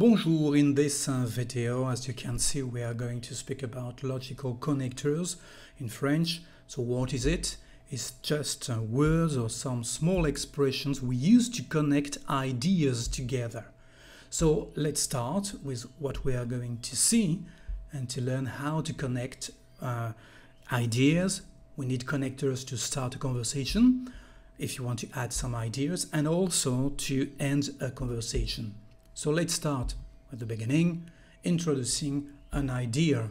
Bonjour, in this video, as you can see, we are going to speak about logical connectors in French. So what is it? It's just words or some small expressions we use to connect ideas together. So let's start with what we are going to see and to learn how to connect ideas. We need connectors to start a conversation if you want to add some ideas and also to end a conversation. So let's start at the beginning, introducing an idea.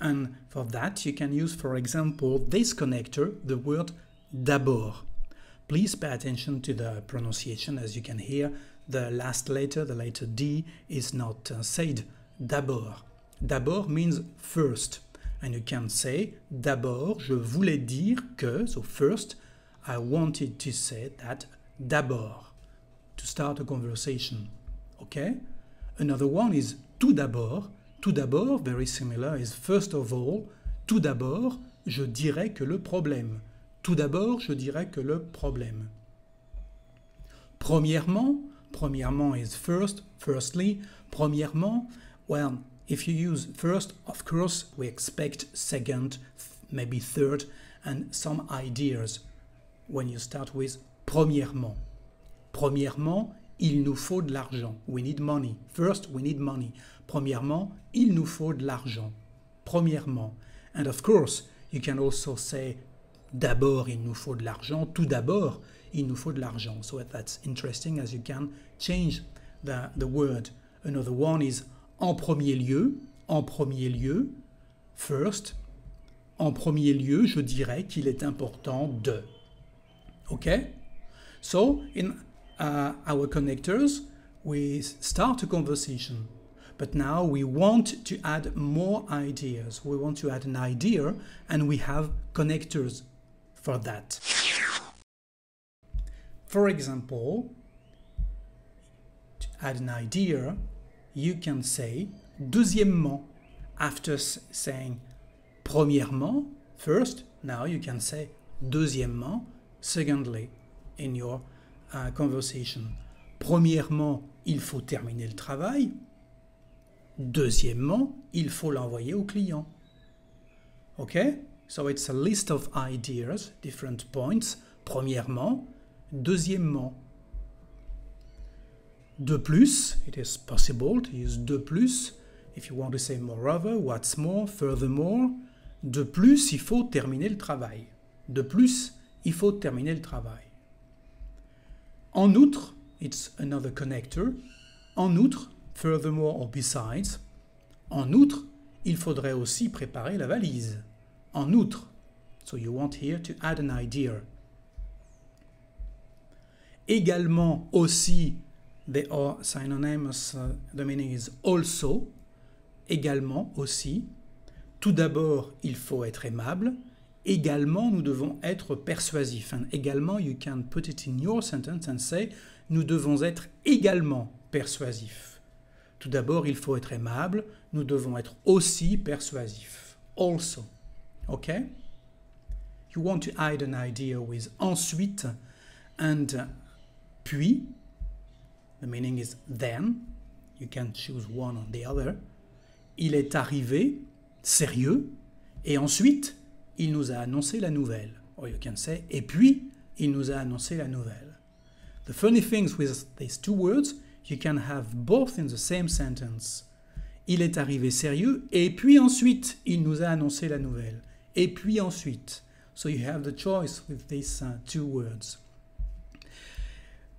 And for that, you can use, for example, this connector, the word d'abord. Please pay attention to the pronunciation. As you can hear, the last letter, the letter D, is not said. D'abord. D'abord means first. And you can say, d'abord, je voulais dire que, so first, I wanted to say that, d'abord, to start a conversation. Okay? Another one is tout d'abord. Tout d'abord, very similar, is first of all. Tout d'abord, je dirais que le problème. Tout d'abord, je dirais que le problème. Premièrement. Premièrement is first, firstly. Premièrement, well, if you use first, of course, we expect second, maybe third, and some ideas when you start with premièrement. Premièrement, il nous faut de l'argent. We need money. First, we need money. Premièrement, il nous faut de l'argent. Premièrement. And of course, you can also say, d'abord, il nous faut de l'argent. Tout d'abord, il nous faut de l'argent. So that's interesting as you can change the word. Another one is en premier lieu. En premier lieu. First. En premier lieu, je dirais qu'il est important de. OK? So, in our connectors, we start a conversation, but now we want to add more ideas. We want to add an idea and we have connectors for that. For example, to add an idea, you can say deuxièmement. After saying premièrement, first, now you can say deuxièmement, secondly, in your conversation. Premièrement, il faut terminer le travail. Deuxièmement, il faut l'envoyer au client. Okay? So it's a list of ideas, different points. Premièrement, deuxièmement. De plus, it is possible to use de plus if you want to say moreover, what's more, furthermore. De plus, il faut terminer le travail. De plus, il faut terminer le travail. En outre, it's another connector. En outre, furthermore or besides. En outre, il faudrait aussi préparer la valise. En outre. So you want here to add an idea. Également, aussi, they are synonymous. The meaning is also. Également, aussi. Tout d'abord, il faut être aimable. Également, nous devons être persuasifs. And également, you can put it in your sentence and say, nous devons être également persuasifs. Tout d'abord, il faut être aimable. Nous devons être aussi persuasifs. Also. OK? You want to add an idea with ensuite and puis. The meaning is then. You can choose one or the other. Il est arrivé. Sérieux. Et ensuite, il nous a annoncé la nouvelle. Or you can say, et puis, il nous a annoncé la nouvelle. The funny things with these two words, you can have both in the same sentence. Il est arrivé sérieux, et puis ensuite, il nous a annoncé la nouvelle. Et puis ensuite. So you have the choice with these two words.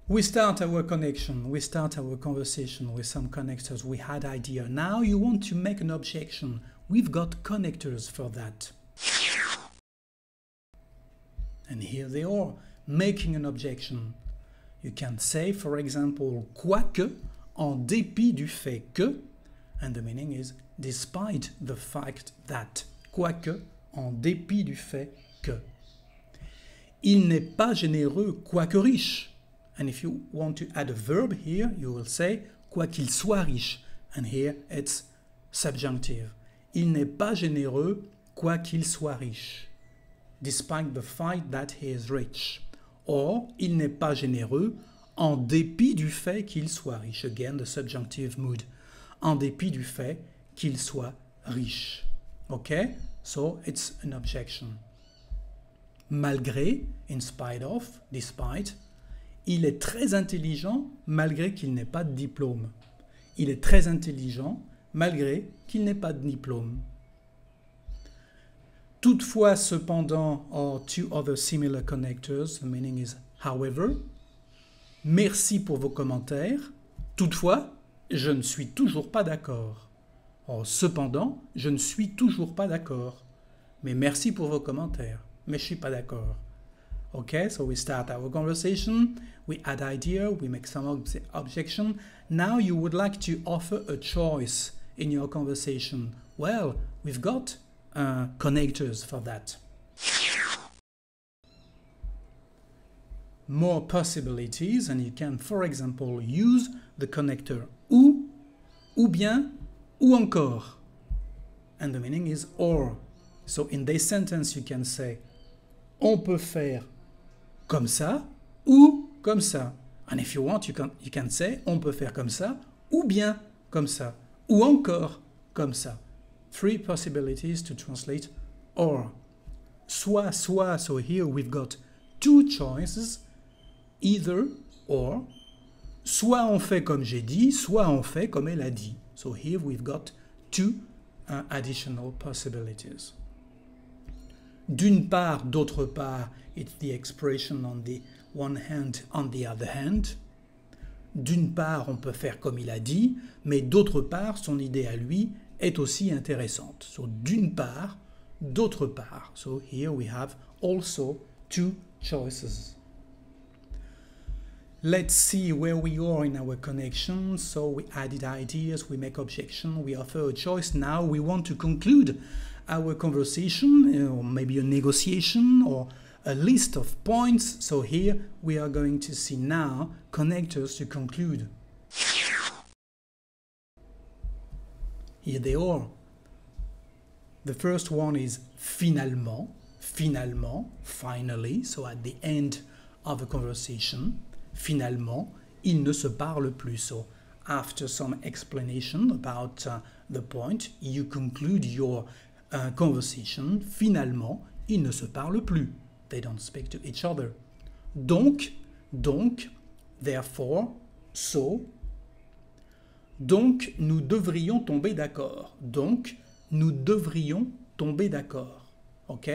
We start our connection, we start our conversation with some connectors. We had idea. Now you want to make an objection. We've got connectors for that. And here they are, making an objection. You can say, for example, quoique, en dépit du fait que, and the meaning is despite the fact that. Quoique, en dépit du fait que. Il n'est pas généreux, quoique riche. And if you want to add a verb here, you will say, quoi qu'il soit riche. And here it's subjunctive. Il n'est pas généreux, quoi qu'il soit riche. Despite the fact that he is rich. Or, il n'est pas généreux en dépit du fait qu'il soit riche. Again, the subjunctive mood. en dépit du fait qu'il soit riche. OK? So it's an objection. Malgré, in spite of, despite, il est très intelligent malgré qu'il n'ait pas de diplôme. Il est très intelligent malgré qu'il n'ait pas de diplôme. Toutefois, cependant, or two other similar connectors, the meaning is however. Merci pour vos commentaires. Toutefois, je ne suis toujours pas d'accord. Or cependant, je ne suis toujours pas d'accord. Mais merci pour vos commentaires. Mais je ne suis pas d'accord. Okay, so we start our conversation, we add idea, we make some objection. Now you would like to offer a choice in your conversation. Well, we've got connectors for that. More possibilities, and you can, for example, use the connector ou bien, ou encore. And the meaning is or. So in this sentence you can say, on peut faire comme ça ou comme ça. And if you want, you can say, on peut faire comme ça ou bien comme ça. Ou encore comme ça. Three possibilities to translate or. Soit, soit, so here we've got two choices, either or. Soit on fait comme j'ai dit, soit on fait comme elle a dit. So here we've got two additional possibilities. D'une part, d'autre part, it's the expression on the one hand, on the other hand. D'une part, on peut faire comme il a dit, mais d'autre part, son idée à lui est aussi intéressante. So, d'une part, d'autre part. So, here we have also two choices. Let's see where we are in our connection. So, we added ideas, we make objection, we offer a choice. Now, we want to conclude our conversation, or maybe a negotiation, or a list of points. So, here we are going to see now connectors to conclude. Here they are. The first one is finalement, finalement, finally, so at the end of a conversation. Finalement, ils ne se parlent plus. So after some explanation about the point, you conclude your conversation. Finalement, ils ne se parlent plus. They don't speak to each other. Donc, therefore, so. Donc, nous devrions tomber d'accord. Donc, nous devrions tomber d'accord. OK?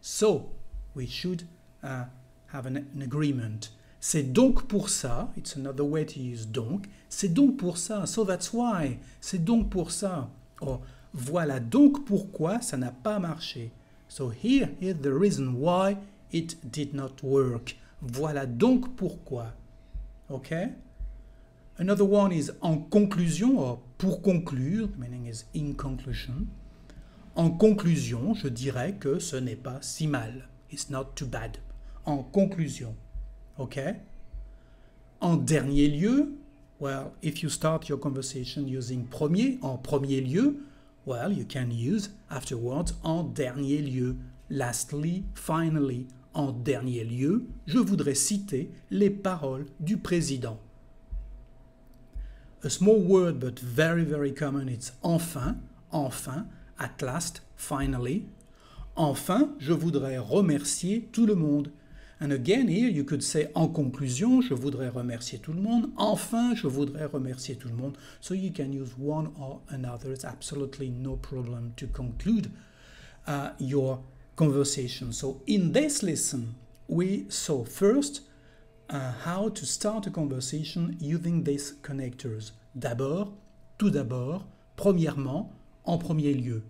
So, we should have an agreement. C'est donc pour ça. It's another way to use donc. C'est donc pour ça. So that's why. C'est donc pour ça. Or, voilà donc pourquoi ça n'a pas marché. So here is the reason why it did not work. Voilà donc pourquoi. OK? Another one is en conclusion, or pour conclure, meaning is in conclusion. En conclusion, je dirais que ce n'est pas si mal. It's not too bad. En conclusion. OK? En dernier lieu, well, if you start your conversation using premier, en premier lieu, well, you can use afterwards en dernier lieu. Lastly, finally, en dernier lieu, je voudrais citer les paroles du président. A small word, but very, very common, it's enfin, enfin, at last, finally. Enfin, je voudrais remercier tout le monde. And again, here you could say, en conclusion, je voudrais remercier tout le monde. Enfin, je voudrais remercier tout le monde. So you can use one or another. It's absolutely no problem to conclude your conversation. So in this lesson, we saw first how to start a conversation using these connectors. D'abord, tout d'abord, premièrement, en premier lieu.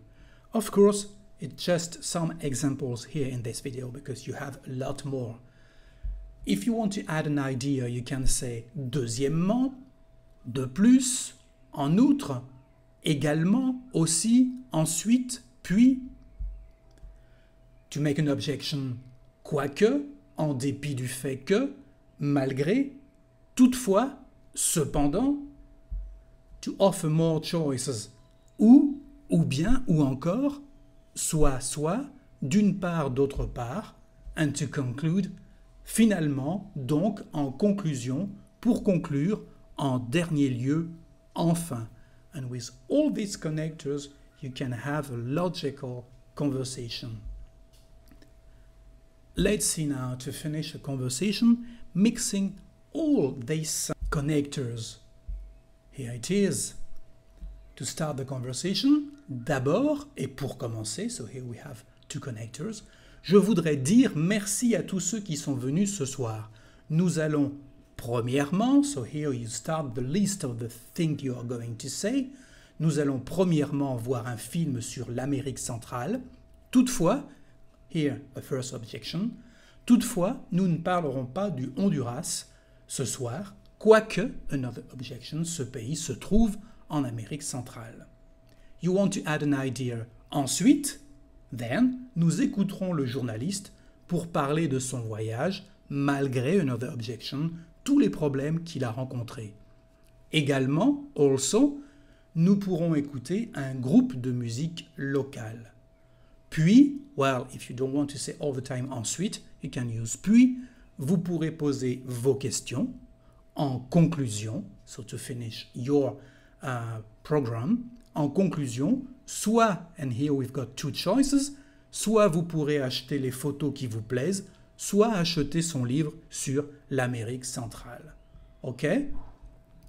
Of course, it's just some examples here in this video because you have a lot more. If you want to add an idea, you can say deuxièmement, de plus, en outre, également, aussi, ensuite, puis. To make an objection, quoique, en dépit du fait que, malgré, toutefois, cependant. To offer more choices, ou bien, ou encore, soit, soit, d'une part, d'autre part. And to conclude, finalement, donc, en conclusion, pour conclure, en dernier lieu, enfin. And with all these connectors, you can have a logical conversation. Let's see now, to finish a conversation, mixing all these connectors. Here it is. To start the conversation, d'abord, et pour commencer, so here we have two connectors, je voudrais dire merci à tous ceux qui sont venus ce soir. Nous allons, premièrement, so here you start the list of the things you are going to say. Nous allons premièrement voir un film sur l'Amérique centrale. Toutefois, here a first objection, toutefois, nous ne parlerons pas du Honduras ce soir, quoique, another objection, ce pays se trouve en Amérique centrale. You want to add an idea. Ensuite, then, nous écouterons le journaliste pour parler de son voyage, malgré, another objection, tous les problèmes qu'il a rencontrés. Également, also, nous pourrons écouter un groupe de musique locale. Puis, well, if you don't want to say all the time ensuite, you can use puis, vous pourrez poser vos questions en conclusion, so to finish your program, en conclusion, soit, and here we've got two choices, soit vous pourrez acheter les photos qui vous plaisent, soit acheter son livre sur l'Amérique centrale. OK?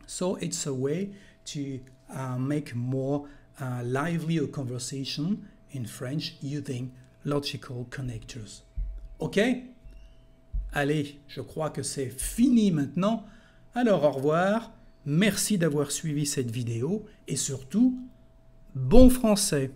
So it's a way to make more lively a conversation in French using logical connectors. OK? Allez, je crois que c'est fini maintenant. Alors au revoir, merci d'avoir suivi cette vidéo et surtout, bon français!